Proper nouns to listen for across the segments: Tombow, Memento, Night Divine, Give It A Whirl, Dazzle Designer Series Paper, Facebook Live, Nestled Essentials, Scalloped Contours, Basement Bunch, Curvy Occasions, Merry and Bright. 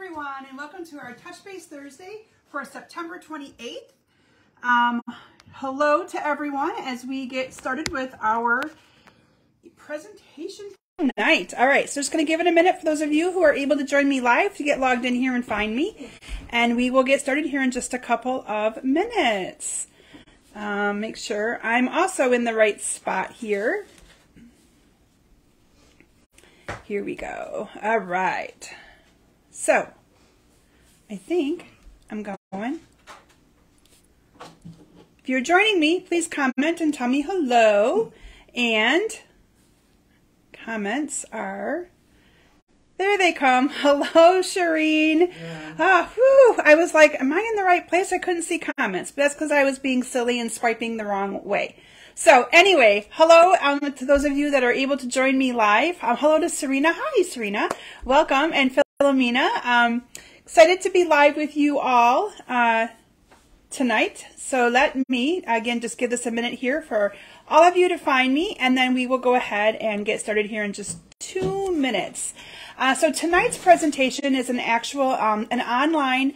everyone, and welcome to our Touch Base Thursday for September 28th. Hello to everyone as we get started with our presentation tonight. All right, so just going to give it a minute for those of you who are able to join me live to get logged in here and find me, and we will get started here in just a couple of minutes. Make sure I'm also in the right spot here. Here we go. All right. So I think I'm going. If you're joining me, please comment and tell me hello. And comments are, there they come. Hello, Shireen. Yeah. I was like, am I in the right place? I couldn't see comments, but that's because I was being silly and swiping the wrong way. So anyway, hello to those of you that are able to join me live. Hello to Serena. Hi, Serena. Welcome. And Philomena. Excited to be live with you all tonight. So let me, again, just give this a minute here for all of you to find me, and then we will go ahead and get started here in just 2 minutes. So tonight's presentation is an actual, an online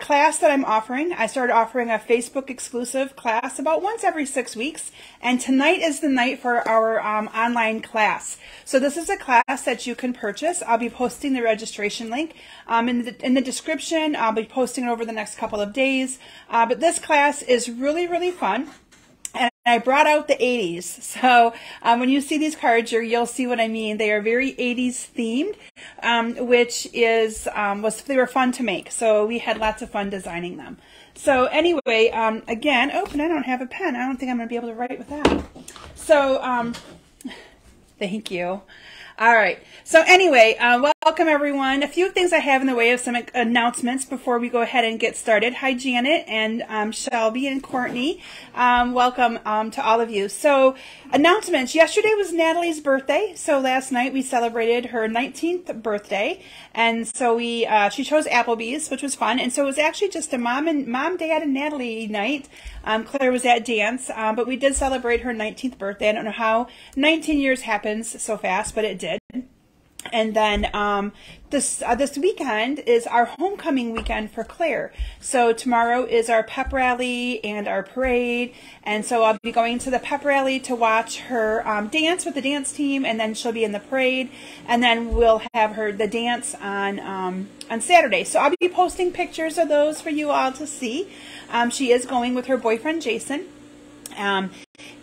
class that I'm offering. I started offering a Facebook exclusive class about once every 6 weeks, and tonight is the night for our online class. So this is a class that you can purchase. I'll be posting the registration link in the description. I'll be posting it over the next couple of days. But this class is really, really fun. I brought out the 80s, so when you see these cards, you'll see what I mean. They are very 80s themed, which is they were fun to make, so we had lots of fun designing them. So anyway, again, oh, and I don't have a pen. I don't think I'm going to be able to write with that. So thank you. All right. So anyway, welcome everyone. A few things I have in the way of some announcements before we go ahead and get started. Hi, Janet and Shelby and Courtney. Welcome to all of you. So announcements. Yesterday was Natalie's birthday. So last night we celebrated her 19th birthday, and so we she chose Applebee's, which was fun. And so it was actually just a mom, dad, and Natalie night. Claire was at dance, but we did celebrate her 19th birthday. I don't know how 19 years happens so fast, but it did. And then this weekend is our homecoming weekend for Claire. So tomorrow is our pep rally and our parade. And so I'll be going to the pep rally to watch her dance with the dance team, and then she'll be in the parade. And then we'll have her the dance on Saturday. So I'll be posting pictures of those for you all to see. She is going with her boyfriend, Jason.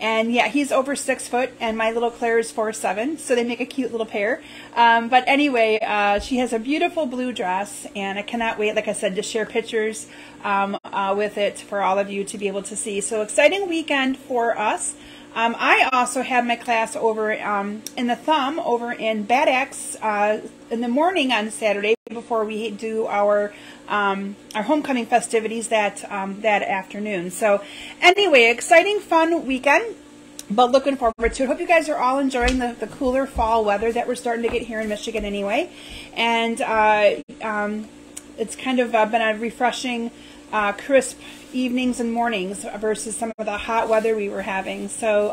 And yeah, he's over 6 foot, and my little Claire is 4'7", so they make a cute little pair. But anyway, she has a beautiful blue dress, and I cannot wait, like I said, to share pictures with it for all of you to be able to see. So exciting weekend for us. I also had my class over in the Thumb, over in Bad Axe, in the morning on Saturday before we do our homecoming festivities that afternoon. So anyway, exciting, fun weekend, but looking forward to it. Hope you guys are all enjoying the cooler fall weather that we're starting to get here in Michigan anyway. And it's kind of been a refreshing, crisp evenings and mornings versus some of the hot weather we were having. So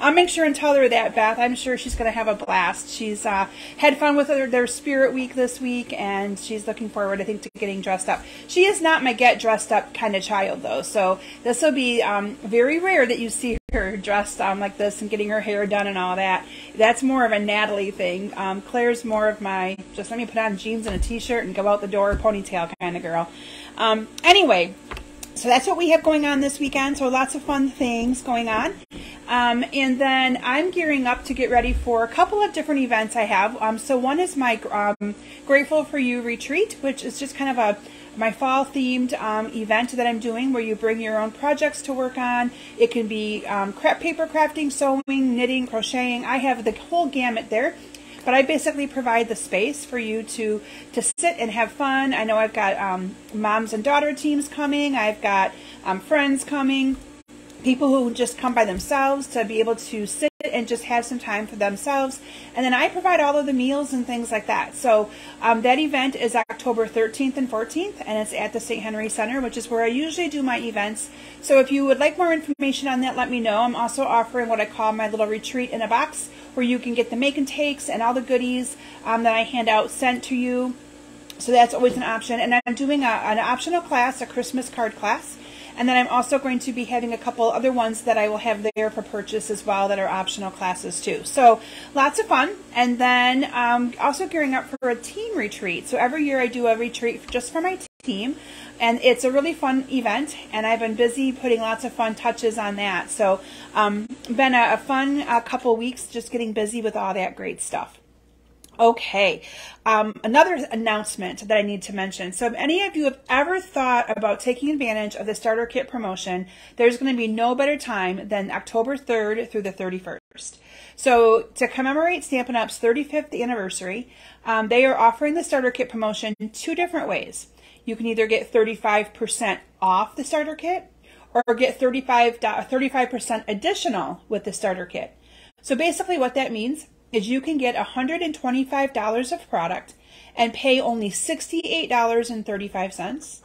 I'll make sure and tell her that, Beth. I'm sure she's going to have a blast. She's had fun with their spirit week this week, and she's looking forward, I think, to getting dressed up. She is not my get dressed up kind of child, though, so this will be very rare that you see her dressed like this and getting her hair done and all that. That's more of a Natalie thing. Claire's more of my just let me put on jeans and a t-shirt and go out the door ponytail kind of girl. Anyway, so that's what we have going on this weekend. So lots of fun things going on. And then I'm gearing up to get ready for a couple of different events I have. So one is my Grateful for You retreat, which is just kind of my fall-themed event that I'm doing where you bring your own projects to work on. It can be paper crafting, sewing, knitting, crocheting. I have the whole gamut there. But I basically provide the space for you to sit and have fun. I know I've got moms and daughter teams coming. I've got friends coming, people who just come by themselves to be able to sit and just have some time for themselves. And then I provide all of the meals and things like that. So that event is October 13th and 14th, and it's at the St. Henry Center, which is where I usually do my events. So if you would like more information on that, let me know. I'm also offering what I call my little retreat in a box, where you can get the make and takes and all the goodies that I hand out sent to you. So that's always an option. And I'm doing an optional class, a Christmas card class. And then I'm also going to be having a couple other ones that I will have there for purchase as well that are optional classes too. So lots of fun. And then also gearing up for a teen retreat. So every year I do a retreat just for my team. And it's a really fun event. And I've been busy putting lots of fun touches on that. So been a fun couple weeks just getting busy with all that great stuff. Okay, another announcement that I need to mention. So if any of you have ever thought about taking advantage of the starter kit promotion, there's going to be no better time than October 3rd through the 31st. So to commemorate Stampin' Up's 35th anniversary, they are offering the starter kit promotion in two different ways. You can either get 35% off the starter kit or get 35% additional with the starter kit. So basically what that means is you can get $125 of product and pay only $68.35,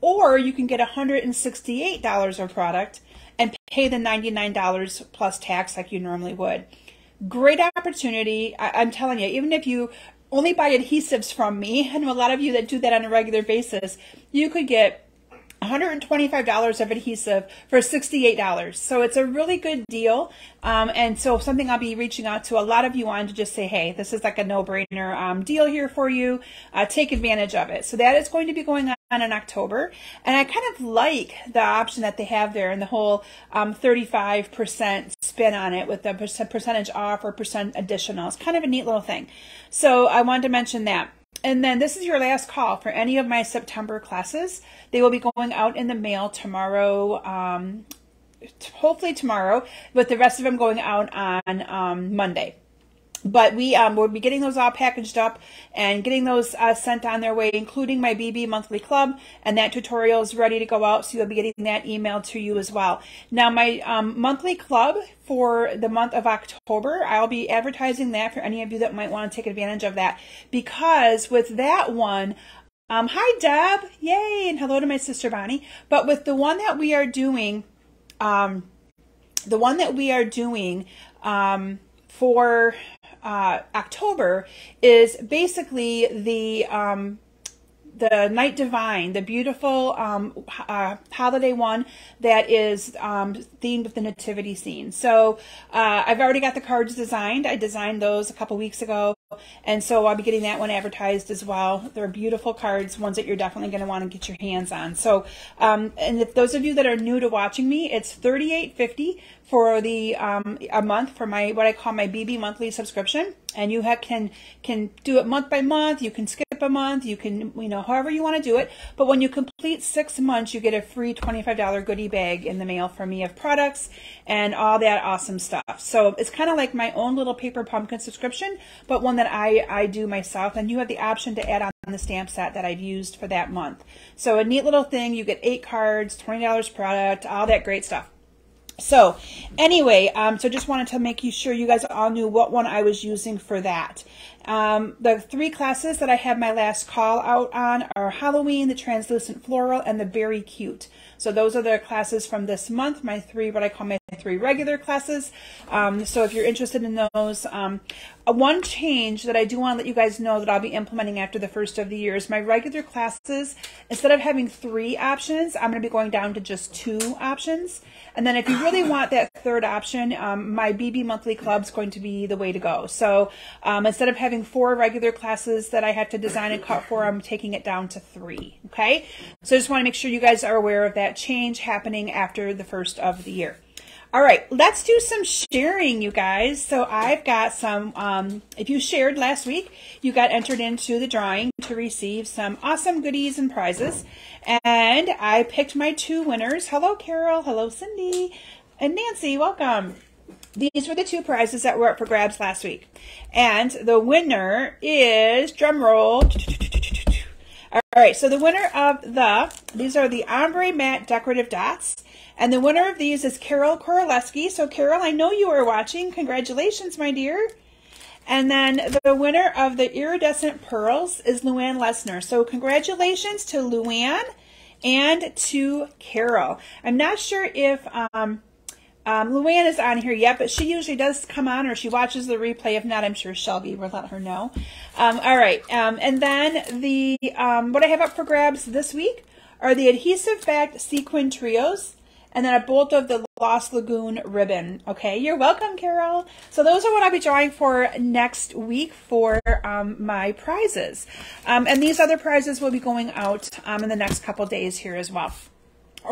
or you can get $168 of product and pay the $99 plus tax like you normally would. Great opportunity. I'm telling you, even if you only buy adhesives from me, I know a lot of you that do that on a regular basis, you could get $125 of adhesive for $68. So it's a really good deal. And so something I'll be reaching out to a lot of you on to just say, hey, this is like a no-brainer deal here for you. Take advantage of it. So that is going to be going on in October. And I kind of like the option that they have there and the whole 35% spin on it with the percentage off or percent additional. It's kind of a neat little thing. So I wanted to mention that. And then this is your last call for any of my September classes. They will be going out in the mail tomorrow, hopefully tomorrow, but the rest of them going out on Monday. But we'll be getting those all packaged up and getting those sent on their way, including my BB Monthly Club, and that tutorial is ready to go out, so you'll be getting that emailed to you as well. Now, my monthly club for the month of October, I'll be advertising that for any of you that might want to take advantage of that, because with that one, hi Deb, yay, and hello to my sister Bonnie, but with the one that we are doing, for October is basically the Night Divine, the beautiful holiday one that is themed with the nativity scene. So I've already got the cards designed. I designed those a couple weeks ago, and so I'll be getting that one advertised as well. They're beautiful cards, ones that you're definitely going to want to get your hands on. So, and if those of you that are new to watching me, it's $38.50 for the a month for my what I call my BB monthly subscription, and you can do it month by month. You can skip a month. You can, you know, however you want to do it. But when you complete 6 months, you get a free $25 goodie bag in the mail from me of products and all that awesome stuff. So it's kind of like my own little paper pumpkin subscription, but one that I do myself. And you have the option to add on the stamp set that I've used for that month. So a neat little thing. You get 8 cards, $20 product, all that great stuff. So anyway, so just wanted to make sure you guys all knew what one I was using for that. The 3 classes that I have my last call out on are Halloween, the Translucent Floral, and the Berry Cute. So those are the classes from this month, my 3, what I call my 3 regular classes. So if you're interested in those, one change that I do want to let you guys know that I'll be implementing after the first of the year is my regular classes, instead of having 3 options, I'm going to be going down to just 2 options. And then if you really want that 3rd option, my BB Monthly Club is going to be the way to go. So instead of having 4 regular classes that I have to design and cut for, I'm taking it down to 3. Okay, so I just want to make sure you guys are aware of that change happening after the first of the year. All right, let's do some sharing, you guys. So I've got some, if you shared last week, you got entered into the drawing to receive some awesome goodies and prizes. And I picked my 2 winners. Hello, Carol. Hello, Cindy. And Nancy, welcome. These were the 2 prizes that were up for grabs last week. And the winner is, drum roll. All right, so the winner of these are the ombre matte decorative dots. And the winner of these is Carol Koroleski. So, Carol, I know you are watching. Congratulations, my dear. And then the winner of the iridescent pearls is Luann Lesner. So, congratulations to Luann and to Carol. I'm not sure if Luann is on here yet, but she usually does come on, or she watches the replay. If not, I'm sure Shelby will let her know. All right. And then the what I have up for grabs this week are the adhesive-backed sequin trios and then a bolt of the Lost Lagoon ribbon. Okay, you're welcome, Carol. So those are what I'll be drawing for next week for my prizes. And these other prizes will be going out in the next couple days here as well.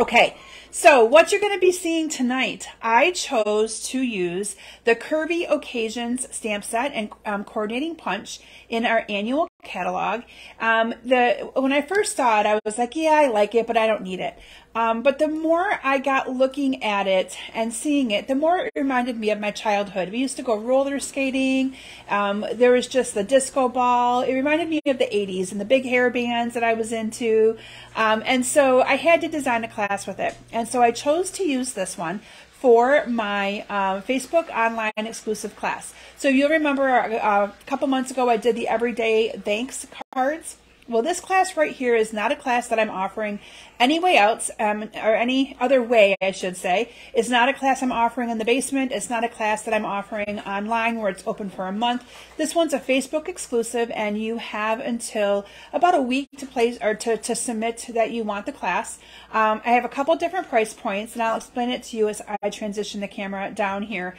Okay, so what you're going to be seeing tonight, I chose to use the Curvy Occasions stamp set and coordinating punch in our annual catalog. When I first saw it, I was like, yeah, I like it, but I don't need it. But the more I got looking at it and seeing it, the more it reminded me of my childhood. We used to go roller skating. There was just the disco ball. It reminded me of the 80s and the big hair bands that I was into. And so I had to design a class with it. And so I chose to use this one for my Facebook online exclusive class. So you'll remember a couple months ago I did the everyday thanks cards. Well, this class right here is not a class that I'm offering anyway else, or any other way, I should say. It's not a class I'm offering in the basement. It's not a class that I'm offering online where it's open for a month. This one's a Facebook exclusive, and you have until about a week to place or to submit that you want the class. I have a couple different price points, and I'll explain it to you as I transition the camera down here.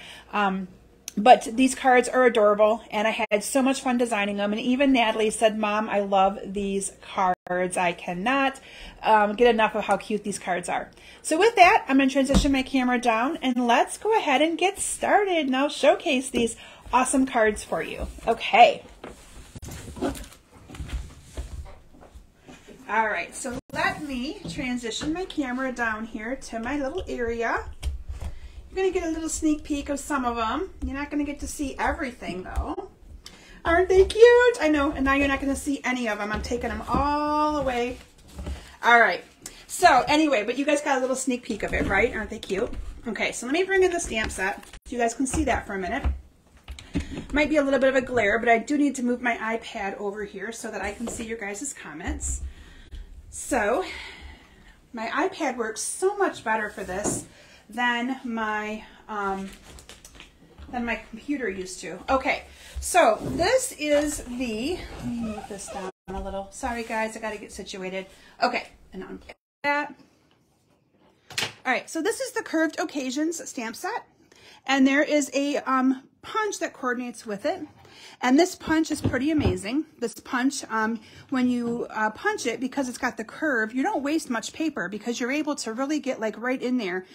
But these cards are adorable, and I had so much fun designing them. And even Natalie said, Mom, I love these cards. I cannot get enough of how cute these cards are. So with that, I'm going to transition my camera down, and let's go ahead and get started. And I'll showcase these awesome cards for you. Okay. All right, so let me transition my camera down here to my little area. You're going to get a little sneak peek of some of them. You're not going to get to see everything, though. Aren't they cute? I know, and now you're not going to see any of them. I'm taking them all away. All right. So, anyway, but you guys got a little sneak peek of it, right? Aren't they cute? Okay, so let me bring in the stamp set so you guys can see that for a minute. Might be a little bit of a glare, but I do need to move my iPad over here so that I can see your guys' comments. So, my iPad works so much better for this than my computer used to. Okay, so this is the, let me move this down a little. Sorry guys, I gotta get situated. Okay, and unplug that. All right, so this is the Curved Occasions stamp set, and there is a punch that coordinates with it. And this punch is pretty amazing. This punch, when you punch it, because it's got the curve, you don't waste much paper because you're able to really get like right in there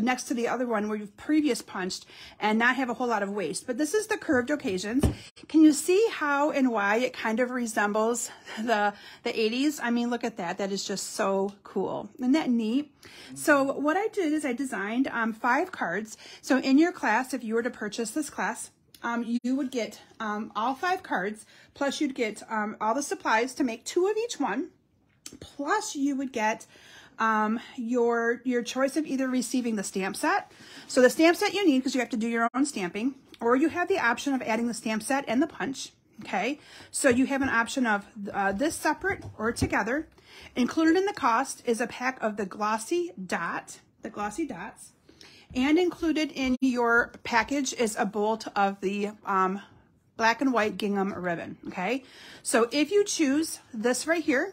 next to the other one where you've previous punched and not have a whole lot of waste. But this is the Curved Occasions. Can you see how and why it kind of resembles the 80s? I mean, look at that. That is just so cool. Isn't that neat? So what I did is I designed 5 cards. So in your class, if you were to purchase this class, you would get all 5 cards, plus you'd get all the supplies to make 2 of each one, plus you would get your choice of either receiving the stamp set, so the stamp set you need because you have to do your own stamping, or you have the option of adding the stamp set and the punch. Okay, so you have an option of this separate or together. Included in the cost is a pack of the glossy dot, the glossy dots. And included in your package is a bolt of the black and white gingham ribbon, okay? So if you choose this right here,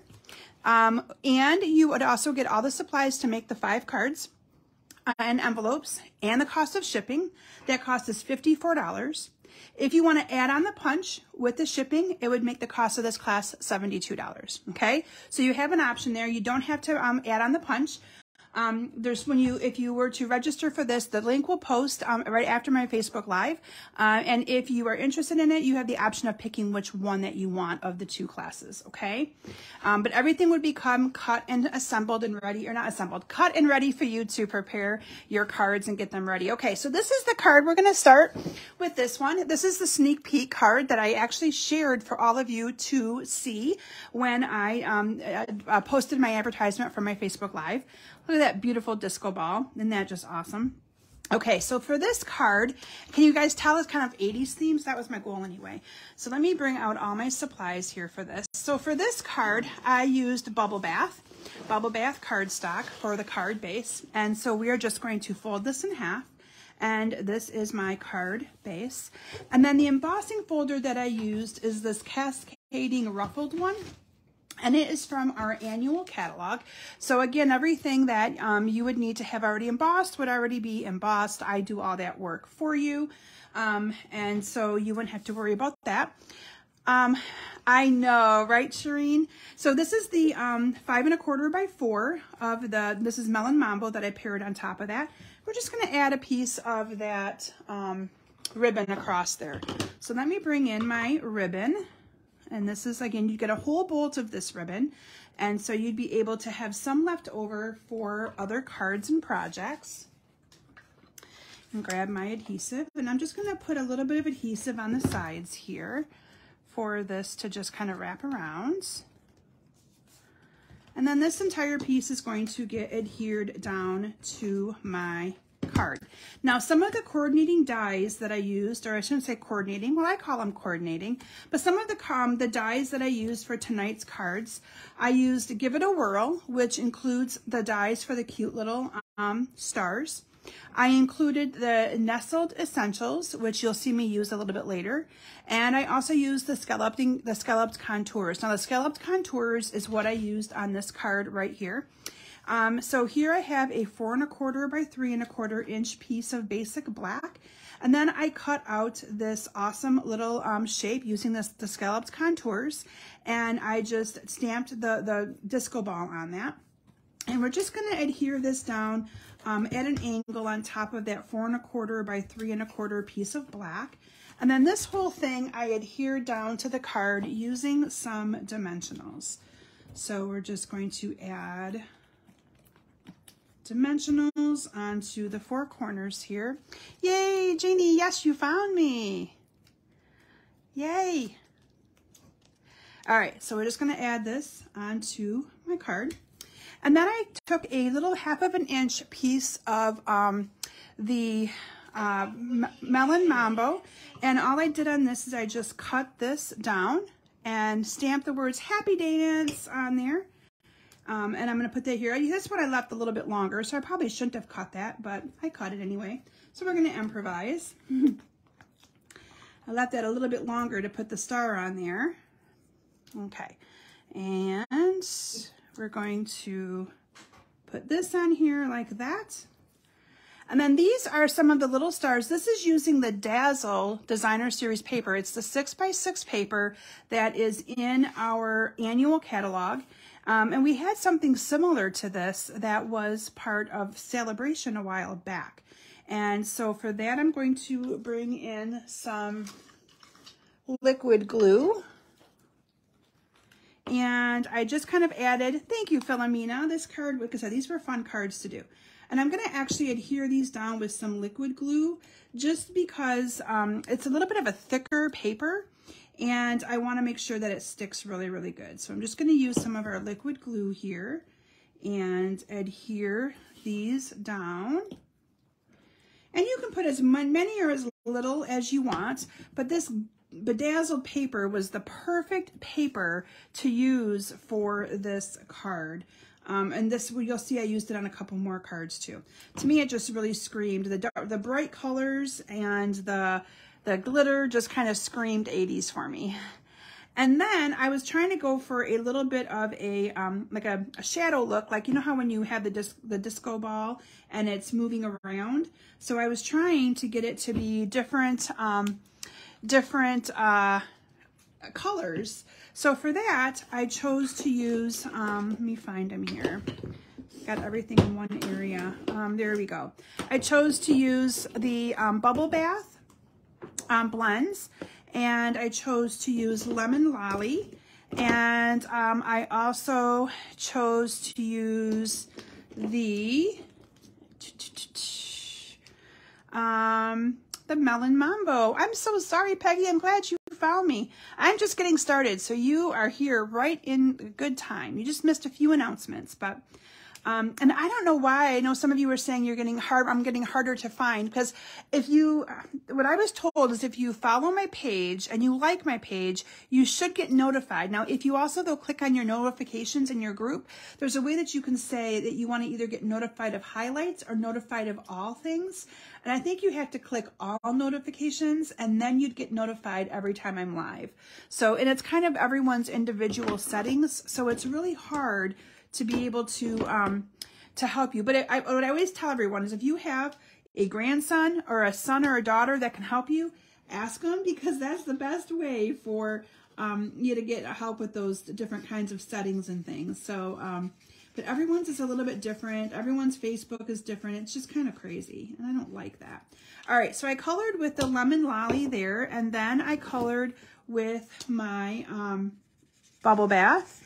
and you would also get all the supplies to make the 5 cards and envelopes and the cost of shipping, that cost is $54. If you want to add on the punch with the shipping, it would make the cost of this class $72, okay? So you have an option there. You don't have to add on the punch. If you were to register for this, the link will post right after my Facebook Live. And if you are interested in it, you have the option of picking which one that you want of the 2 classes, okay? But everything would become cut and assembled and ready, or not assembled, cut and ready for you to prepare your cards and get them ready. Okay, so this is the card. We're gonna start with this one. This is the sneak peek card that I actually shared for all of you to see when I posted my advertisement for my Facebook Live. Look at that beautiful disco ball. Isn't that just awesome? Okay, so for this card, can you guys tell it's kind of 80s themes? That was my goal anyway. So let me bring out all my supplies here for this. So for this card, I used Bubble Bath. bubble bath cardstock for the card base. And so we are just going to fold this in half. And this is my card base. And then the embossing folder that I used is this cascading ruffled one. And it is from our annual catalog. So again, everything that you would need to have already embossed would already be embossed. I do all that work for you. And so you wouldn't have to worry about that. I know, right, Shireen? So this is the 5 1/4 by 4 of the, this is Melon Mambo that I paired on top of that. We're just gonna add a piece of that ribbon across there. So let me bring in my ribbon. And this is, again, you get a whole bolt of this ribbon. And so you'd be able to have some left over for other cards and projects. And grab my adhesive. And I'm just gonna put a little bit of adhesive on the sides here for this to just kind of wrap around. And then this entire piece is going to get adhered down to my card. Now, some of the coordinating dies that I used, or I shouldn't say coordinating, well, I call them coordinating, but some of the dies that I used for tonight's cards, I used Give It A Whirl, which includes the dies for the cute little stars. I included the Nestled Essentials, which you'll see me use a little bit later. And I also used the Scalloped Contours. Now, the Scalloped Contours is what I used on this card right here. So here I have a 4 1/4 by 3 1/4 inch piece of basic black. And then I cut out this awesome little shape using the Scalloped Contours. And I just stamped the disco ball on that. And we're just going to adhere this down at an angle on top of that 4 1/4 by 3 1/4 piece of black. And then this whole thing I adhere down to the card using some dimensionals. So we're just going to add dimensionals onto the four corners here. Yay, Janie, yes, you found me. Yay. All right, so we're just going to add this onto my card. And then I took a little 1/2 inch piece of the Melon Mambo, and all I did on this is I just cut this down and stamped the words Happy Dance on there. And I'm going to put that here. This one I left a little bit longer, so I probably shouldn't have cut that, but I cut it anyway. So we're going to improvise. I left that a little bit longer to put the star on there. Okay. And we're going to put this on here like that. And then these are some of the little stars. This is using the Dazzle Designer Series Paper. It's the 6x6 paper that is in our annual catalog. And we had something similar to this that was part of Celebration a while back. And so for that, I'm going to bring in some liquid glue. And I just kind of added, thank you, Philomena, this card, because these were fun cards to do. And I'm going to actually adhere these down with some liquid glue just because it's a little bit of a thicker paper. And I want to make sure that it sticks really, really good. So I'm just going to use some of our liquid glue here and adhere these down. And you can put as many or as little as you want, but this bedazzled paper was the perfect paper to use for this card. And this, you'll see I used it on a couple more cards too. To me, it just really screamed. The bright colors and the glitter just kind of screamed 80s for me. And then I was trying to go for a little bit of a, like a shadow look, like you know how when you have the disco ball and it's moving around? So I was trying to get it to be different, different colors. So for that, I chose to use, let me find them here. Got everything in one area. There we go. I chose to use the Bubble Bath blends, and I chose to use Lemon Lolly, and I also chose to use the Melon Mambo. I'm so sorry, Peggy. I'm glad you found me. I'm just getting started, so you are here right in good time. You just missed a few announcements, but And I don't know why. I know some of you were saying you're getting hard. I'm getting harder to find, because if you, what I was told is if you follow my page and you like my page, you should get notified. Now, if you also though click on your notifications in your group, there's a way that you can say that you want to either get notified of highlights or notified of all things. And I think you have to click all notifications, and then you'd get notified every time I'm live. So, and it's kind of everyone's individual settings. So it's really hard to be able to help you. But what I always tell everyone is if you have a grandson or a son or a daughter that can help you, ask them, because that's the best way for you to get help with those different kinds of settings and things. So, but everyone's is a little bit different. Everyone's Facebook is different. It's just kind of crazy, and I don't like that. All right, so I colored with the lemon lolly there, and then I colored with my bubble bath.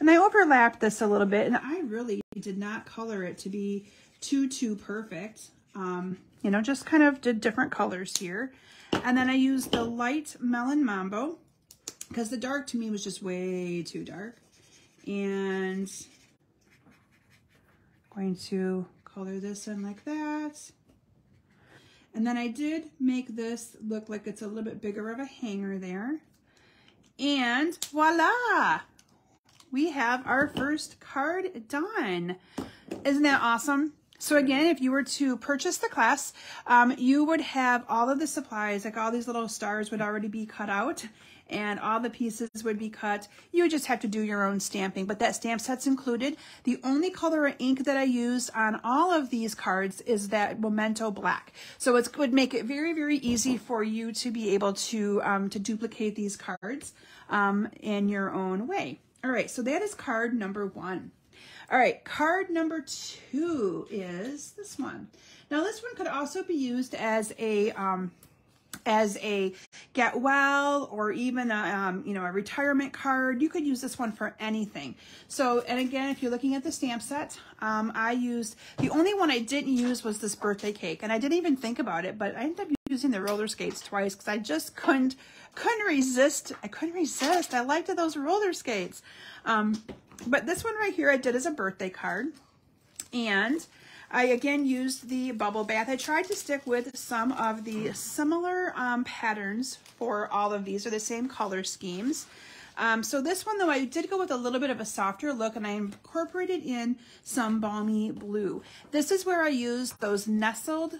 And I overlapped this a little bit, and I really did not color it to be too perfect. You know, just kind of did different colors here. And then I used the light Melon Mambo, because the dark to me was just way too dark. And I'm going to color this in like that. And then I did make this look like it's a little bit bigger of a hanger there. And voila! We have our first card done. Isn't that awesome? So again, if you were to purchase the class, you would have all of the supplies, like all these little stars would already be cut out and all the pieces would be cut. You would just have to do your own stamping, but that stamp set's included. The only color of ink that I used on all of these cards is that Memento Black. So it would make it very, very easy for you to be able to duplicate these cards in your own way. All right, so that is card number one. All right, card number two is this one. Now, this one could also be used as a get well, or even a, you know, a retirement card. You could use this one for anything. So, and again, if you're looking at the stamp set, I used, the only one I didn't use was this birthday cake, and I didn't even think about it, but I ended up using the roller skates twice because I just couldn't resist. I couldn't resist. I liked those roller skates. But this one right here I did as a birthday card. And I again used the bubble bath. I tried to stick with some of the similar patterns for all of these, or the same color schemes. So this one though, I did go with a little bit of a softer look, and I incorporated in some balmy blue. This is where I used those Nestled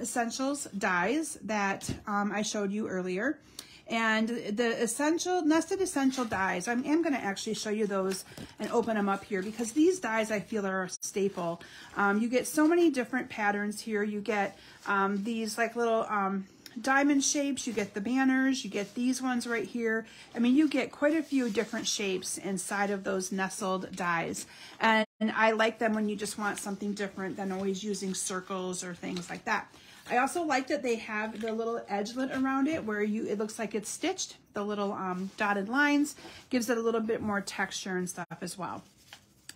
Essentials dies that I showed you earlier. And the nested essential dies, I am going to actually show you those and open them up here, because these dies I feel are a staple. You get so many different patterns here. You get these like little diamond shapes, you get the banners, you get these ones right here. I mean, you get quite a few different shapes inside of those nestled dies. And I like them when you just want something different than always using circles or things like that. I also like that they have the little edgelet around it where it looks like it's stitched. The little dotted lines gives it a little bit more texture and stuff as well.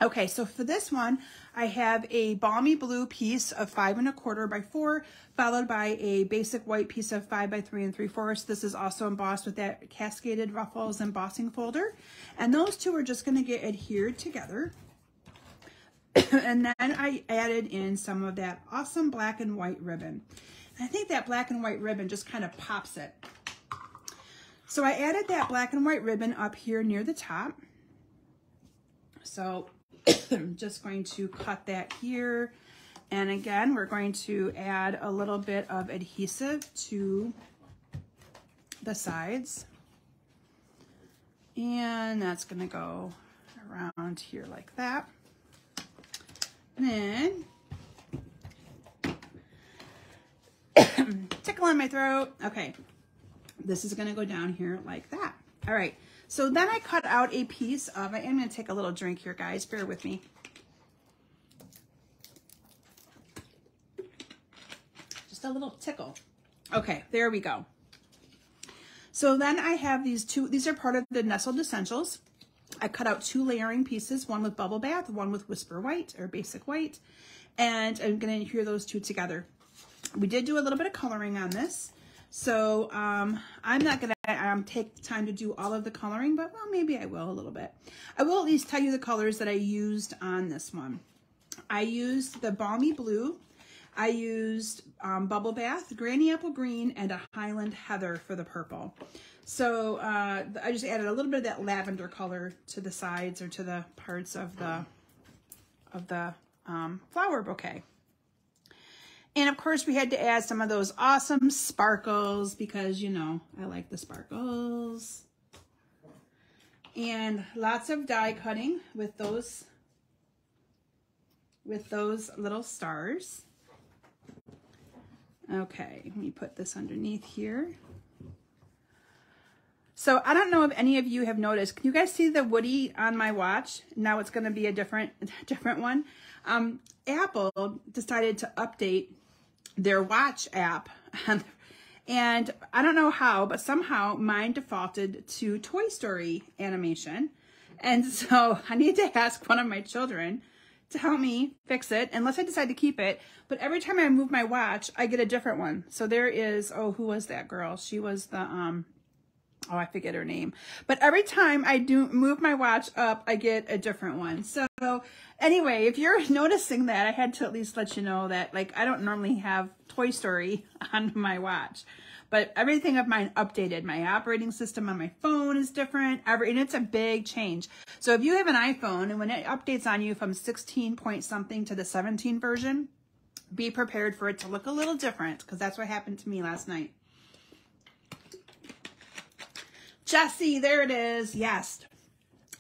Okay, so for this one, I have a balmy blue piece of 5 1/4 by 4, followed by a basic white piece of 5 by 3 3/4. This is also embossed with that cascaded ruffles embossing folder. And those two are just gonna get adhered together. And then I added in some of that awesome black and white ribbon. I think that black and white ribbon just kind of pops it. So I added that black and white ribbon up here near the top. So I'm just going to cut that here. And again, we're going to add a little bit of adhesive to the sides. And that's going to go around here like that. And then, tickle on my throat. Okay, this is gonna go down here like that. All right, so then I cut out a piece of, I am gonna take a little drink here, guys, bear with me. Just a little tickle. Okay, there we go. So then I have these two, these are part of the Nestled Essentials. I cut out two layering pieces, one with Bubble Bath, one with Whisper White or Basic White, and I'm going to adhere those two together. We did do a little bit of coloring on this. So I'm not going to take the time to do all of the coloring, but well, maybe I will a little bit. I will at least tell you the colors that I used on this one. I used the Balmy Blue. I used Bubble Bath, Granny Apple Green, and a Highland Heather for the purple. So I just added a little bit of that lavender color to the sides or to the parts of the flower bouquet. And of course we had to add some of those awesome sparkles because, you know, I like the sparkles. And lots of die cutting with those little stars. Okay, let me put this underneath here. So I don't know if any of you have noticed. Can you guys see the Woody on my watch? Now it's going to be a different one. Apple decided to update their watch app. And I don't know how, but somehow mine defaulted to Toy Story animation. And so I need to ask one of my children to help me fix it, unless I decide to keep it. But every time I move my watch, I get a different one. So there is, oh, who was that girl? She was the, oh, I forget her name. But every time I do move my watch up, I get a different one. So anyway, if you're noticing that, I had to at least let you know that, like, I don't normally have Toy Story on my watch. But everything of mine updated. My operating system on my phone is different. And it's a big change. So if you have an iPhone and when it updates on you from 16 point something to the 17 version, be prepared for it to look a little different because that's what happened to me last night. Jessie, there it is. Yes.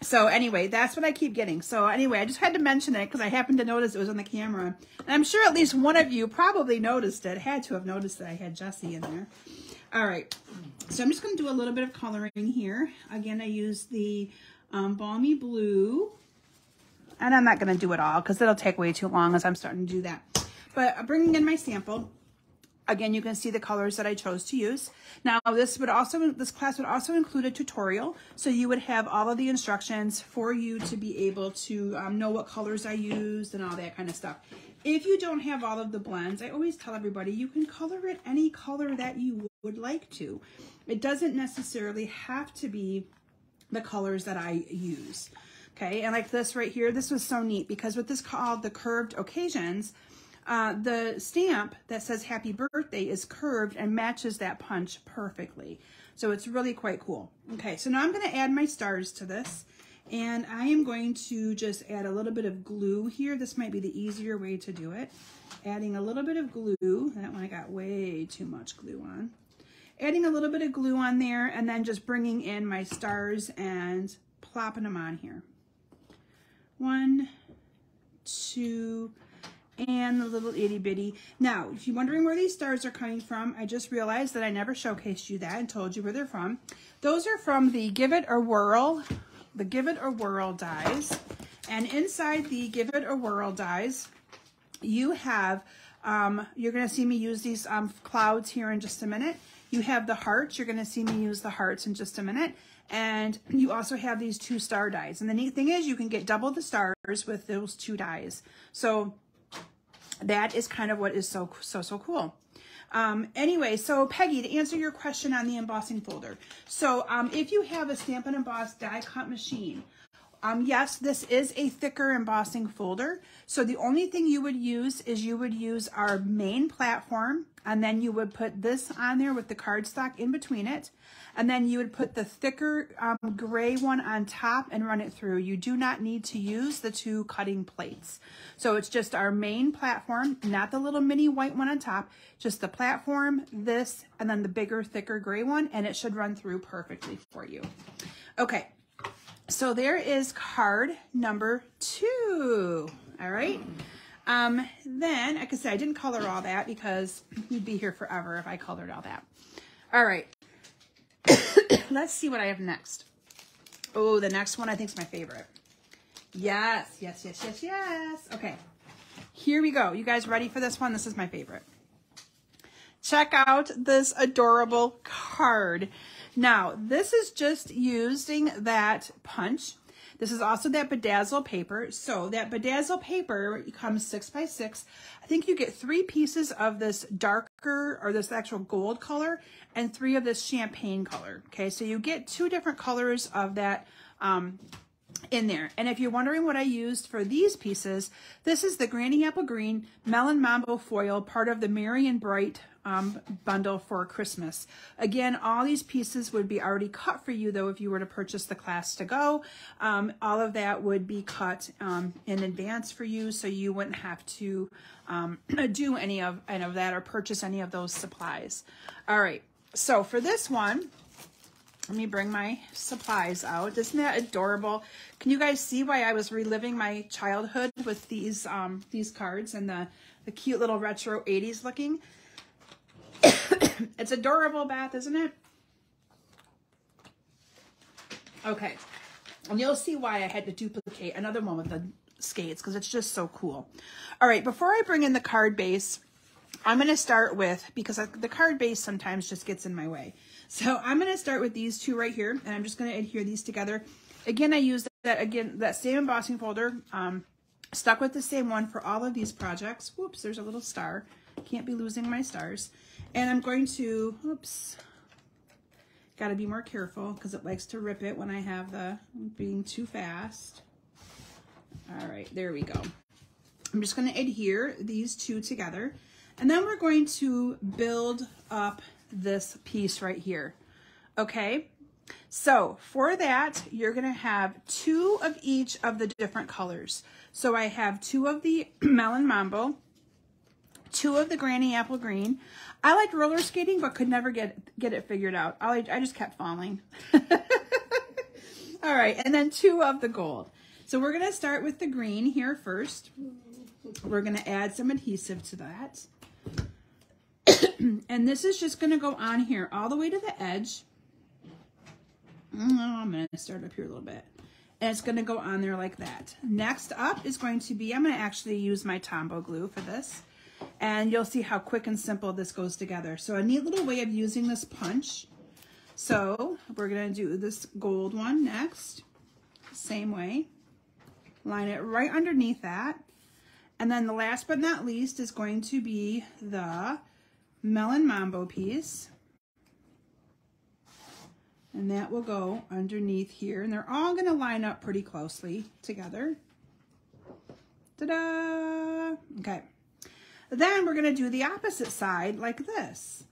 So anyway, that's what I keep getting. So anyway, I just had to mention it because I happened to notice it was on the camera. And I'm sure at least one of you probably noticed it. Had to have noticed that I had Jessie in there. All right. So I'm just going to do a little bit of coloring here. Again, I used the Balmy Blue. And I'm not going to do it all because it'll take way too long as I'm starting to do that. But bringing in my sample. Again, you can see the colors that I chose to use. Now, this class would also include a tutorial, so you would have all of the instructions for you to be able to know what colors I used and all that kind of stuff. If you don't have all of the blends, I always tell everybody you can color it any color that you would like to. It doesn't necessarily have to be the colors that I use. Okay, and like this right here, this was so neat because what this called the Curved Occasions. The stamp that says happy birthday is curved and matches that punch perfectly. So it's really quite cool. Okay, so now I'm going to add my stars to this. And I am going to just add a little bit of glue here. This might be the easier way to do it. Adding a little bit of glue. That one I got way too much glue on. Adding a little bit of glue on there and then just bringing in my stars and plopping them on here. One, two, and the little itty bitty. Now, if you're wondering where these stars are coming from, I just realized that I never showcased you that and told you where they're from. Those are from the Give It A Whirl, the Give It A Whirl dies. And inside the Give It A Whirl dies, you have, you're gonna see me use these clouds here in just a minute. You have the hearts, you're gonna see me use the hearts in just a minute. And you also have these two star dies. And the neat thing is you can get double the stars with those two dies. So that is kind of what is so cool. Anyway, so Peggy, to answer your question on the embossing folder. So if you have a Stampin' Emboss die cut machine, yes, this is a thicker embossing folder. So the only thing you would use is you would use our main platform, and then you would put this on there with the cardstock in between it. And then you would put the thicker gray one on top and run it through. You do not need to use the two cutting plates. So it's just our main platform, not the little mini white one on top, just the platform, this, and then the bigger, thicker gray one, and it should run through perfectly for you. Okay, so there is card number 2, all right? Then, like I said, I didn't color all that because we'd be here forever if I colored all that. All right. Let's see what I have next. Oh, the next one I think is my favorite. Yes, yes, yes, yes, yes. Okay, here we go. You guys ready for this one? This is my favorite. Check out this adorable card. Now, this is just using that punch. This is also that bedazzle paper. So that bedazzle paper comes 6x6. I think you get 3 pieces of this darker, or this actual gold color, and 3 of this champagne color. Okay, so you get 2 different colors of that in there. And if you're wondering what I used for these pieces, this is the Granny Apple Green Melon Mambo Foil, part of the Merry and Bright bundle for Christmas. Again, all these pieces would be already cut for you, though, if you were to purchase the class to go. All of that would be cut in advance for you, so you wouldn't have to do any of that or purchase any of those supplies. All right, so for this one, let me bring my supplies out. Isn't that adorable? Can you guys see why I was reliving my childhood with these cards and the cute little retro 80s looking? It's adorable, Beth, isn't it? Okay. And you'll see why I had to duplicate another one with the skates, because it's just so cool. All right, before I bring in the card base, I'm going to start with, because the card base sometimes just gets in my way. So I'm going to start with these 2 right here, and I'm just going to adhere these together. Again, I used that same embossing folder, stuck with the same one for all of these projects. Whoops, there's a little star. Can't be losing my stars. And I'm going to, oops, got to be more careful because it likes to rip it when I have being too fast. All right, there we go. I'm just going to adhere these 2 together, and then we're going to build up this piece right here. Okay, so for that, you're going to have 2 of each of the different colors. So I have 2 of the Melon Mambo, 2 of the Granny Apple Green. I liked roller skating, but could never get it figured out. I just kept falling. All right, and then 2 of the gold. So we're going to start with the green here first. We're going to add some adhesive to that. And this is just going to go on here all the way to the edge. I'm going to start up here a little bit. And it's going to go on there like that. Next up is going to be, I'm going to actually use my Tombow glue for this. And you'll see how quick and simple this goes together. So a neat little way of using this punch. So we're going to do this gold one next. Same way. Line it right underneath that. And then the last but not least is going to be the Melon Mambo piece, and that will go underneath here, and they're all going to line up pretty closely together. Ta-da! Okay, then we're going to do the opposite side like this.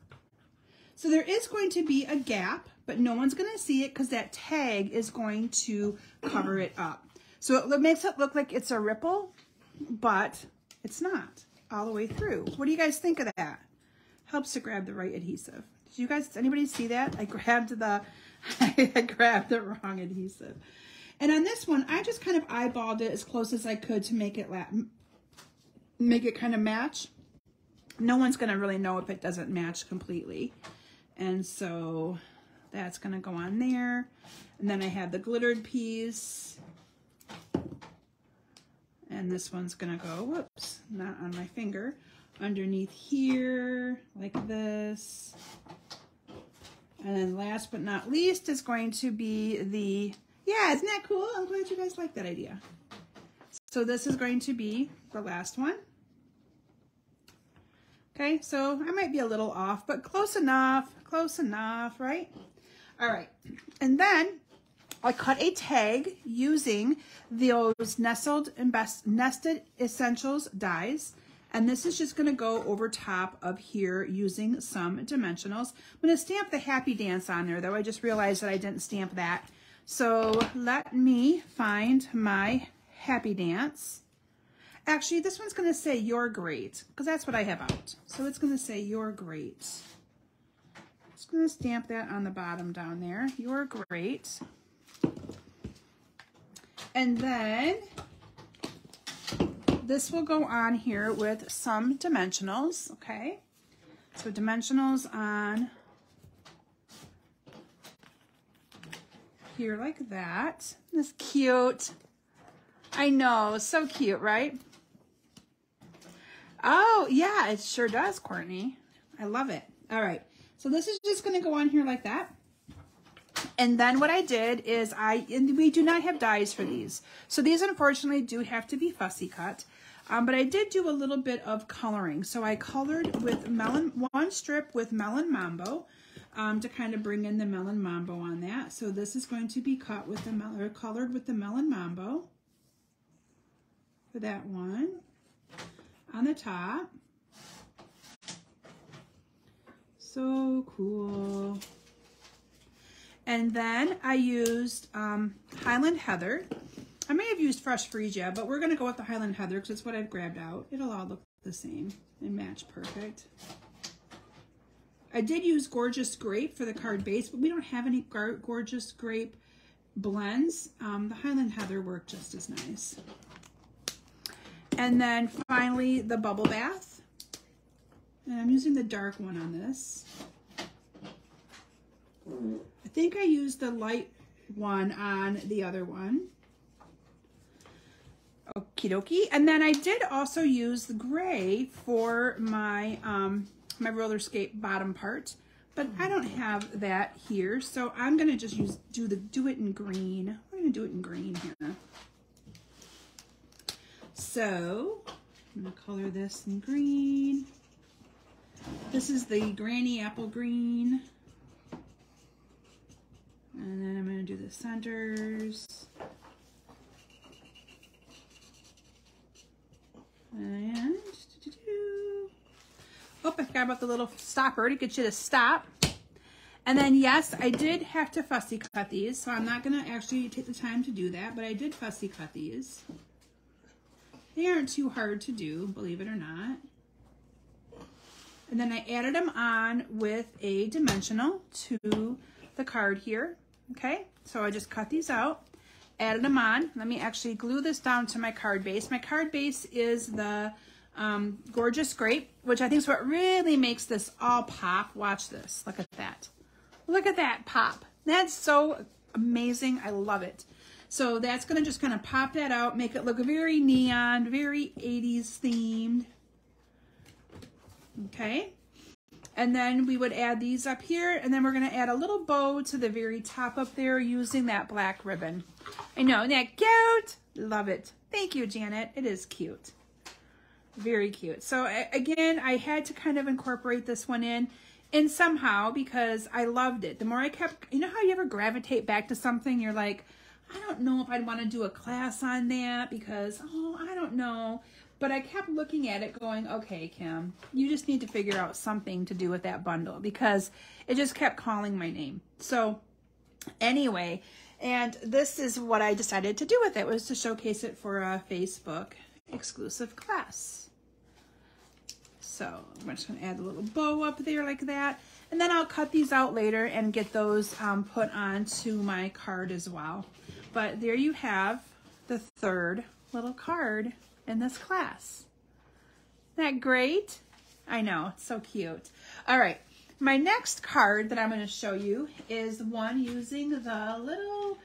So there is going to be a gap, but no one's going to see it because that tag is going to cover it up. So it makes it look like it's a ripple, but it's not all the way through. What do you guys think of that? Helps to grab the right adhesive. Did you guys, anybody see that? I grabbed the wrong adhesive. And on this one, I just kind of eyeballed it as close as I could to make it kind of match. No one's gonna really know if it doesn't match completely. And so that's gonna go on there. And then I have the glittered piece. And this one's gonna go, whoops, not on my finger. Underneath here like this, and then last but not least is going to be the, yeah, isn't that cool? I'm glad you guys like that idea. So this is going to be the last one. Okay, so I might be a little off, but close enough, right? All right, and then I cut a tag using those Nested Essentials dies. And this is just going to go over top of here using some dimensionals. I'm going to stamp the happy dance on there, though. I just realized that I didn't stamp that. So let me find my happy dance. Actually, this one's going to say you're great, because that's what I have out. So it's going to say you're great. Just going to stamp that on the bottom down there. You're great. And then this will go on here with some dimensionals, okay? So dimensionals on here like that. This is cute. I know, so cute, right? Oh, yeah, it sure does, Courtney. I love it. All right, so this is just gonna go on here like that. And then what I did is and we do not have dies for these. So these unfortunately do have to be fussy cut. But I did do a little bit of coloring. So I colored with melon, one strip with Melon Mambo to kind of bring in the Melon Mambo on that. So this is going to be cut with the colored with the Melon Mambo for that one on the top. So cool. And then I used Highland Heather. I may have used Fresh Freesia, but we're going to go with the Highland Heather because it's what I've grabbed out. It'll all look the same and match perfect. I did use Gorgeous Grape for the card base, but we don't have any Gorgeous Grape blends. The Highland Heather worked just as nice. And then finally, the Bubble Bath. And I'm using the dark one on this. I think I used the light one on the other one. Okie dokie. And then I did also use the gray for my my roller skate bottom part, but I don't have that here, so I'm gonna just do it in green. I'm gonna do it in green here. So I'm gonna color this in green. This is the Granny Apple Green. And then I'm going to do the centers. And oh, I forgot about the little stopper to get you to stop. And then, yes, I did have to fussy cut these, so I'm not going to actually take the time to do that, but I did fussy cut these. They aren't too hard to do, believe it or not. And then I added them on with a dimensional to the card here. Okay, so I just cut these out, added them on. Let me actually glue this down to my card base. My card base is the Gorgeous Grape, which I think is what really makes this all pop. Watch this. Look at that. Look at that pop. That's so amazing. I love it. So that's going to just kind of pop that out, make it look very neon, very 80s themed. Okay. And then we would add these up here, and then we're going to add a little bow to the very top up there using that black ribbon. I know, isn't that cute? Love it. Thank you, Janet. It is cute. Very cute. So again, I had to kind of incorporate this one in, and somehow, because I loved it. The more I kept, you know how you ever gravitate back to something, you're like, I don't know if I'd want to do a class on that because, oh, I don't know. But I kept looking at it going, okay, Kim, you just need to figure out something to do with that bundle because it just kept calling my name. So anyway, and this is what I decided to do with it, was to showcase it for a Facebook exclusive class. So I'm just going to add a little bow up there like that. And then I'll cut these out later and get those put onto my card as well. But there you have the third little card in this class. Isn't that great? I know, it's so cute. All right, my next card that I'm going to show you is one using the little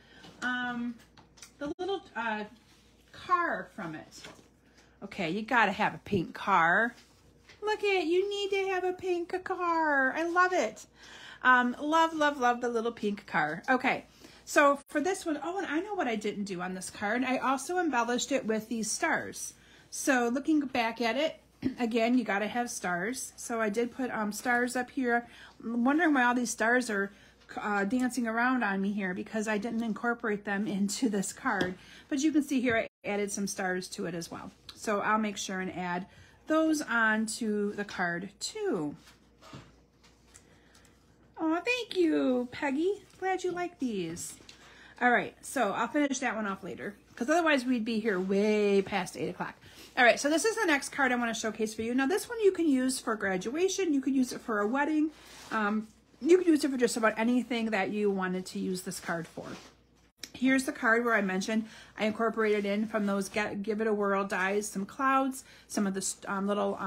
car from it. Okay, you got to have a pink car. Look at it, you need to have a pink car. I love it. Love, love, love the little pink car. Okay. So for this one, oh, and I know what I didn't do on this card. I also embellished it with these stars. So looking back at it, again, you got to have stars. So I did put stars up here. I'm wondering why all these stars are dancing around on me here because I didn't incorporate them into this card. But you can see here I added some stars to it as well. So I'll make sure and add those onto the card too. Oh, thank you, Peggy. Glad you like these. All right, so I'll finish that one off later because otherwise we'd be here way past 8 o'clock. All right, so this is the next card I want to showcase for you. Now, this one you can use for graduation. You could use it for a wedding. You could use it for just about anything that you wanted to use this card for. Here's the card where I mentioned I incorporated in from those Give It A Whirl dies, some clouds, some of the little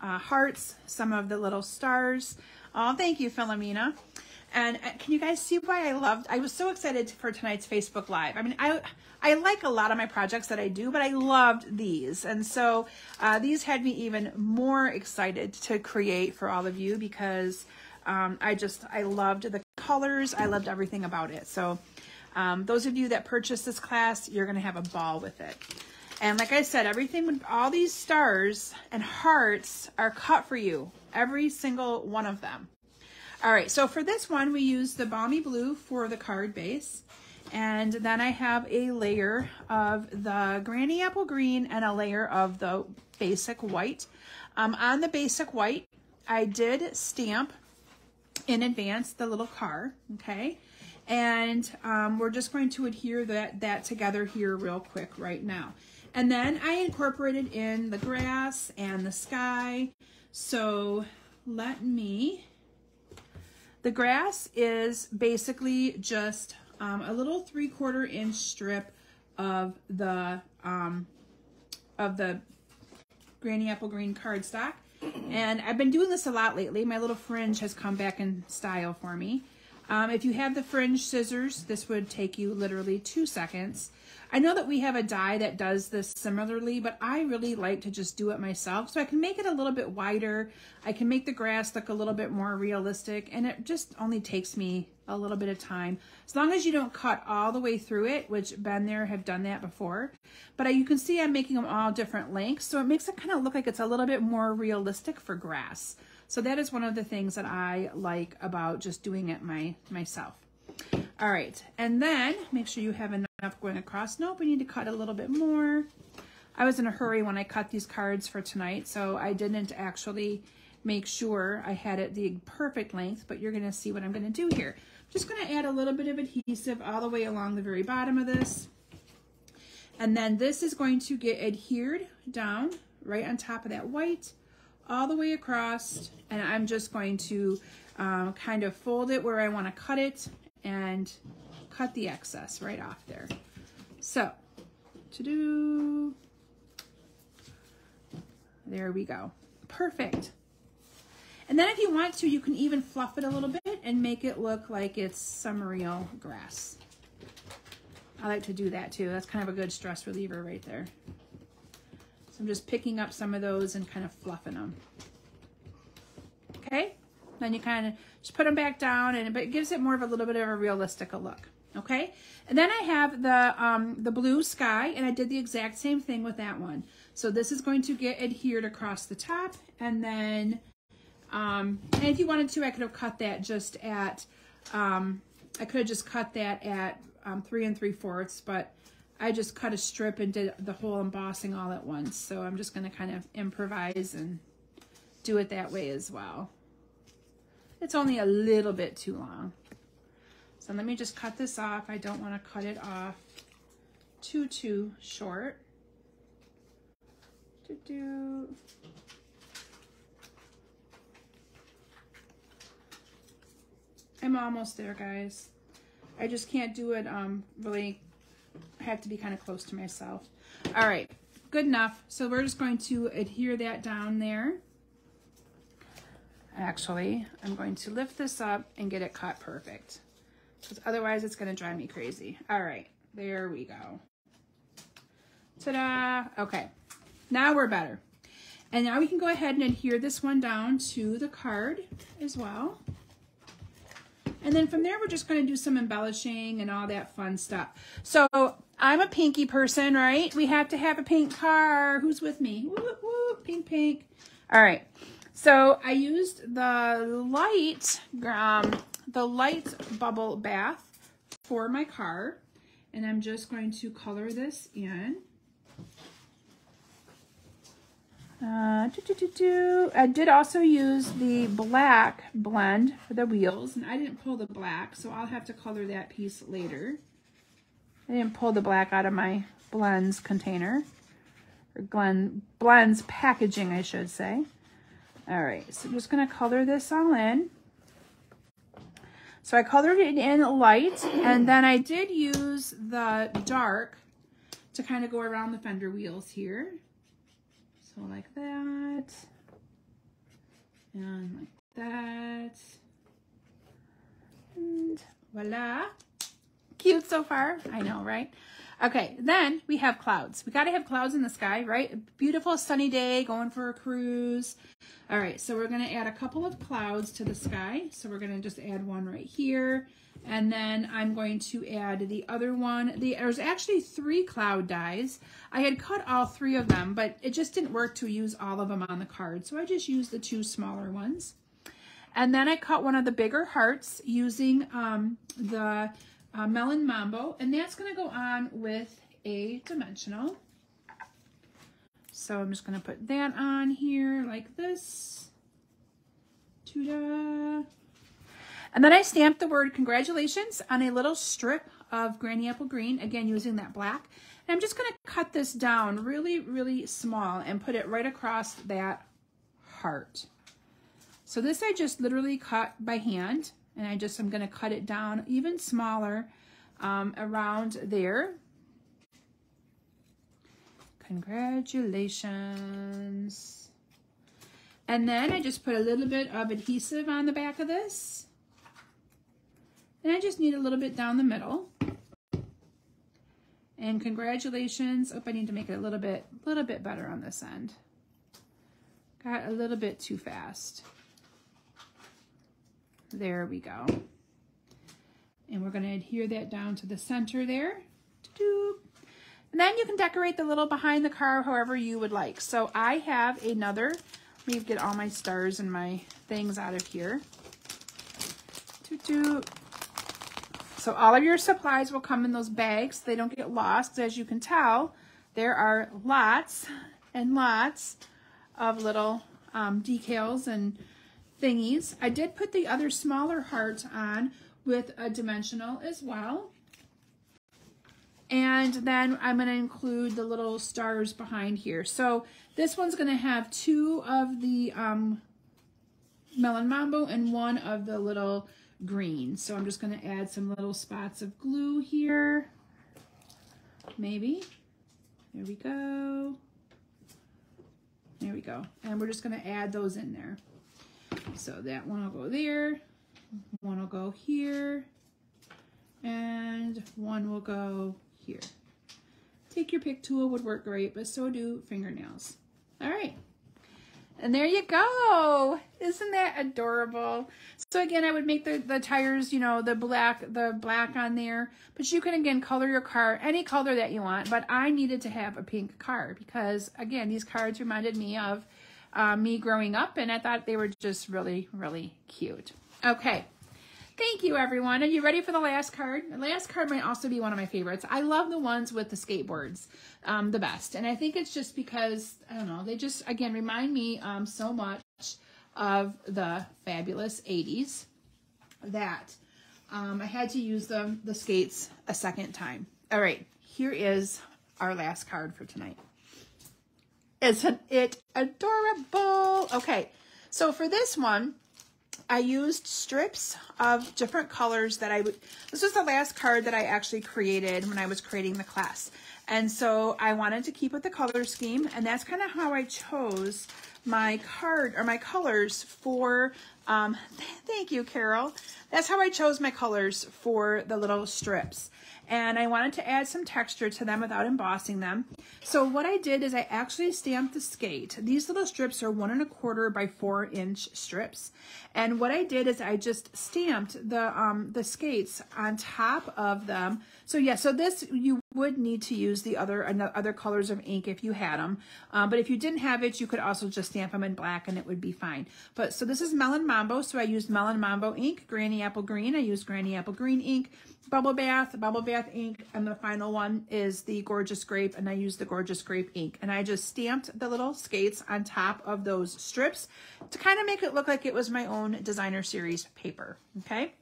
hearts, some of the little stars. Oh, thank you, Philomena. And can you guys see why I was so excited for tonight's Facebook Live. I mean, I like a lot of my projects that I do, but I loved these. And so these had me even more excited to create for all of you because I loved the colors. I loved everything about it. So those of you that purchased this class, you're going to have a ball with it. And like I said, everything with all these stars and hearts are cut for you, every single one of them. All right, so for this one, we used the Balmy Blue for the card base. And then I have a layer of the Granny Apple Green and a layer of the basic white. On the basic white, I did stamp in advance the little car, okay? And we're just going to adhere that together here real quick right now. And then I incorporated in the grass and the sky. So let me, the grass is basically just a little 3/4 inch strip of the Granny Apple Green cardstock. And I've been doing this a lot lately. My little fringe has come back in style for me. If you have the fringe scissors, this would take you literally 2 seconds. I know that we have a die that does this similarly, but I really like to just do it myself. So I can make it a little bit wider. I can make the grass look a little bit more realistic, and it just only takes me a little bit of time. As long as you don't cut all the way through it, which been there, have done that before. But you can see I'm making them all different lengths, so it makes it kind of look like it's a little bit more realistic for grass. So that is one of the things that I like about just doing it myself. All right, and then make sure you have enough going across. Nope, we need to cut a little bit more. I was in a hurry when I cut these cards for tonight, so I didn't actually make sure I had it the perfect length, but you're gonna see what I'm gonna do here. I'm just gonna add a little bit of adhesive all the way along the very bottom of this. And then this is going to get adhered down right on top of that white, all the way across, and I'm just going to kind of fold it where I want to cut it and cut the excess right off there. So, there we go, perfect. And then if you want to, you can even fluff it a little bit and make it look like it's some real grass. I like to do that too. That's kind of a good stress reliever right there. I'm just picking up some of those and kind of fluffing them. Okay, then you kind of just put them back down, but it gives it more of a little bit of a realistic look. Okay, and then I have the blue sky, and I did the exact same thing with that one. So this is going to get adhered across the top, and then and if you wanted to, I could have cut that just at I could have just cut that at 3 3/4, but I just cut a strip and did the whole embossing all at once. So I'm just gonna kind of improvise and do it that way as well. It's only a little bit too long. So let me just cut this off. I don't wanna cut it off too short. I'm almost there, guys. I just can't do it really. I have to be kind of close to myself. All right, good enough. So we're just going to adhere that down there. Actually, I'm going to lift this up and get it cut perfect, because otherwise it's going to drive me crazy. All right, there we go. Ta-da! Okay, now we're better. And now we can go ahead and adhere this one down to the card as well. And then from there, we're just going to do some embellishing and all that fun stuff. So I'm a pinky person, right? We have to have a pink car. Who's with me? Whoop, whoop, pink, pink. All right. So I used the light bubble bath for my car. And I'm just going to color this in. I did also use the black blend for the wheels, and I didn't pull the black, so I'll have to color that piece later. I didn't pull the black out of my blends container, or blends packaging, I should say. All right, so I'm just going to color this all in. So I colored it in light, and then I did use the dark to kind of go around the fender wheels here. Like that, and like that, and voila. Cute so far, I know, right? Okay, then we have clouds. We gotta have clouds in the sky, right? A beautiful sunny day, going for a cruise. All right, so we're gonna add a couple of clouds to the sky. So we're gonna just add one right here. And then I'm going to add the other one. There's actually 3 cloud dies. I had cut all 3 of them, but it just didn't work to use all of them on the card. So I just used the 2 smaller ones. And then I cut one of the bigger hearts using the Melon Mambo, and that's going to go on with a dimensional. So I'm just going to put that on here like this. Ta-da. And then I stamped the word congratulations on a little strip of Granny Apple Green, again using that black. And I'm just going to cut this down really, really small and put it right across that heart. So this I just literally cut by hand. And I'm going to cut it down even smaller around there. Congratulations. And then I just put a little bit of adhesive on the back of this. And I just need a little bit down the middle. And congratulations. Oh, I need to make it a little bit better on this end. Got a little bit too fast. There we go. And we're going to adhere that down to the center there. And then you can decorate the little behind the car however you would like. So I have another. Let me get all my stars and my things out of here. So all of your supplies will come in those bags. They don't get lost. As you can tell, there are lots and lots of little decals and thingies. I did put the other smaller heart on with a dimensional as well. And then I'm going to include the little stars behind here. So this one's going to have 2 of the Melon Mambo and 1 of the little green. So I'm just going to add some little spots of glue here. Maybe. There we go. There we go. And we're just going to add those in there. So that one will go there, one will go here, and one will go here. Take your pick tool, would work great, but so do fingernails. All right, and there you go. Isn't that adorable? So again, I would make the tires, you know, the black on there, but you can again color your car any color that you want, but I needed to have a pink car because again, these cards reminded me of me growing up, and I thought they were just really, really cute. Okay, thank you everyone. Are you ready for the last card? The last card might also be one of my favorites. I love the ones with the skateboards the best, and I think it's just because, I don't know, they just, again, remind me so much of the fabulous 80s that I had to use the skates a second time. All right, here is our last card for tonight. Isn't it adorable? Okay, so for this one, I used strips of different colors that I would, this was the last card that I actually created when I was creating the class. And so I wanted to keep with the color scheme, and that's kind of how I chose my card or my colors for, thank you, Carol. That's how I chose my colors for the little strips. And I wanted to add some texture to them without embossing them. So what I did is I actually stamped the skate. These little strips are 1 1/4 by 4 inch strips. And what I did is I just stamped the skates on top of them. So yeah, so this, you would need to use the other colors of ink if you had them. But if you didn't have it, you could also just stamp them in black and it would be fine. But so this is Melon Mambo. So I used Melon Mambo ink, Granny Apple Green. I used Granny Apple Green ink, Bubble Bath ink, and the final one is the Gorgeous Grape, and I used the Gorgeous Grape ink. And I just stamped the little skates on top of those strips to kind of make it look like it was my own designer series paper, okay?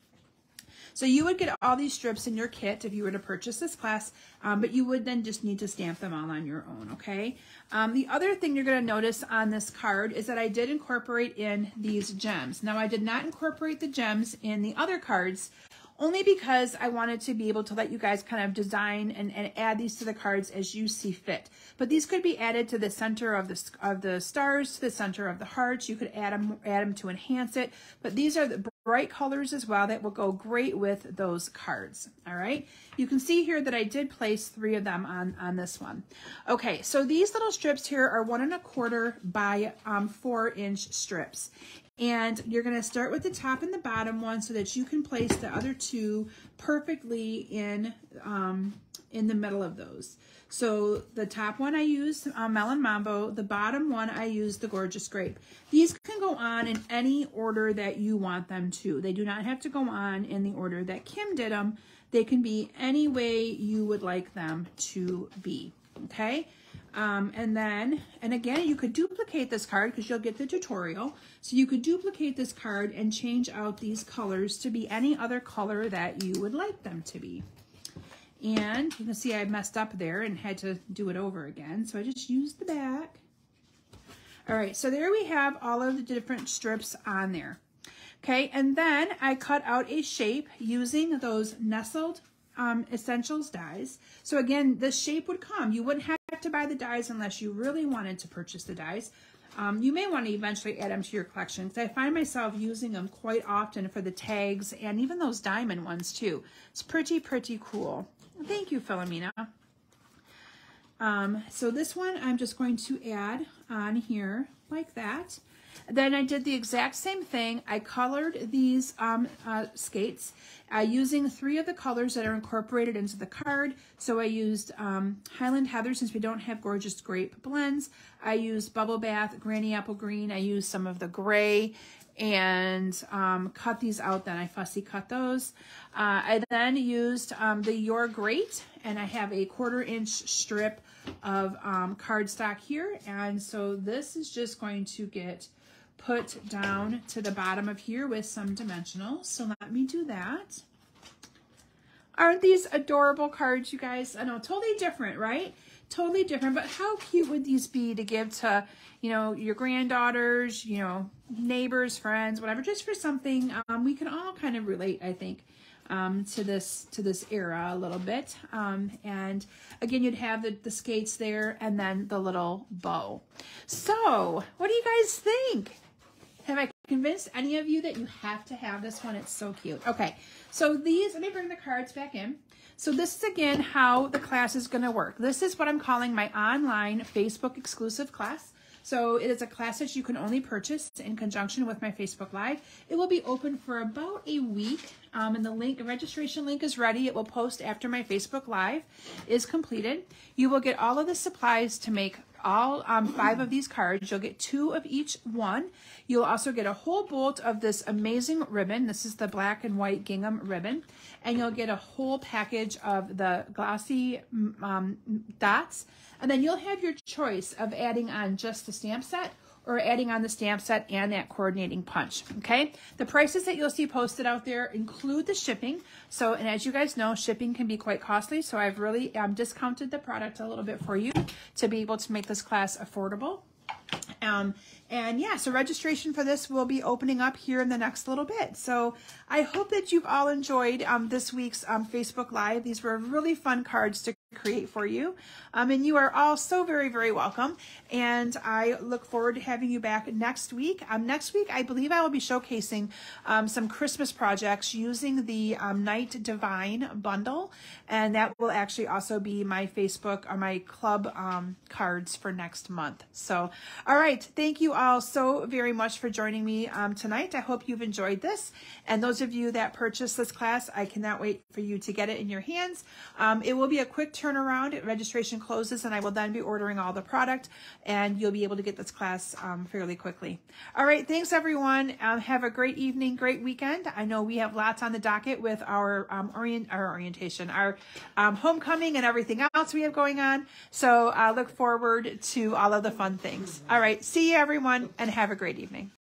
So you would get all these strips in your kit if you were to purchase this class, but you would then just need to stamp them all on your own, okay? The other thing you're going to notice on this card is that I did incorporate in these gems. Now, I did not incorporate the gems in the other cards, only because I wanted to be able to let you guys kind of design and add these to the cards as you see fit. But these could be added to the center of the stars, to the center of the hearts. You could add them to enhance it. But these are the bright colors as well that will go great with those cards. All right, you can see here that I did place three of them on this one. Okay, so these little strips here are 1 1/4 by 4 inch strips, and you're going to start with the top and the bottom one so that you can place the other two perfectly in the middle of those. So the top one I used Melon Mambo, the bottom one I used the Gorgeous Grape. These can go on in any order that you want them to. They do not have to go on in the order that Kim did them. They can be any way you would like them to be, okay? And again, you could duplicate this card because you'll get the tutorial. So you could duplicate this card and change out these colors to be any other color that you would like them to be. And you can see I messed up there and had to do it over again. So I just used the back. All right, so there we have all of the different strips on there. Okay, and then I cut out a shape using those Nestled Essentials dies. So again, this shape would come. You wouldn't have to buy the dies unless you really wanted to purchase the dies. You may want to eventually add them to your collection because I find myself using them quite often for the tags and even those diamond ones too. It's pretty, pretty cool. Thank you, Philomena. So this one I'm just going to add on here like that. Then I did the exact same thing. I colored these skates using three of the colors that are incorporated into the card. So I used Highland Heather, since we don't have Gorgeous Grape blends. I used Bubble Bath, Granny Apple Green. I used some of the gray and cut these out. Then I fussy cut those. I then used the You're Great, and I have a 1/4 inch strip of cardstock here. And so this is just going to get put down to the bottom of here with some dimensionals. So let me do that. Aren't these adorable cards, you guys? I know, totally different, right? Totally different, but how cute would these be to give to, you know, your granddaughters, you know, neighbors, friends, whatever, just for something. We can all kind of relate, I think, to this era a little bit. And again, you'd have the skates there and then the little bow. So what do you guys think? Have I convinced any of you that you have to have this one? It's so cute. Okay, so these, let me bring the cards back in. So this is again how the class is going to work. This is what I'm calling my online Facebook exclusive class. So it is a class that you can only purchase in conjunction with my Facebook Live. It will be open for about a week, and the registration link is ready. It will post after my Facebook Live is completed. You will get all of the supplies to make all 5 of these cards. You'll get 2 of each one. You'll also get a whole bolt of this amazing ribbon. This is the black and white gingham ribbon. And you'll get a whole package of the glossy dots. And then you'll have your choice of adding on just the stamp set or adding on the stamp set and that coordinating punch, okay? The prices that you'll see posted out there include the shipping. So, and as you guys know, shipping can be quite costly. So I've really discounted the product a little bit for you to be able to make this class affordable. And yeah, so registration for this will be opening up here in the next little bit. So I hope that you've all enjoyed this week's Facebook Live. These were really fun cards to create for you. And you are all so very, very welcome. And I look forward to having you back next week. Next week, I believe I will be showcasing some Christmas projects using the Night Divine bundle. And that will actually also be my Facebook or my club cards for next month. So, all right. Thank you all so very much for joining me tonight. I hope you've enjoyed this. And those of you that purchased this class, I cannot wait for you to get it in your hands. It will be a quick turnaround. Registration closes, and I will then be ordering all the product, and you'll be able to get this class fairly quickly. All right, thanks everyone. Have a great evening, great weekend. I know we have lots on the docket with our homecoming and everything else we have going on. So I look forward to all of the fun things. All right, see you everyone, and have a great evening.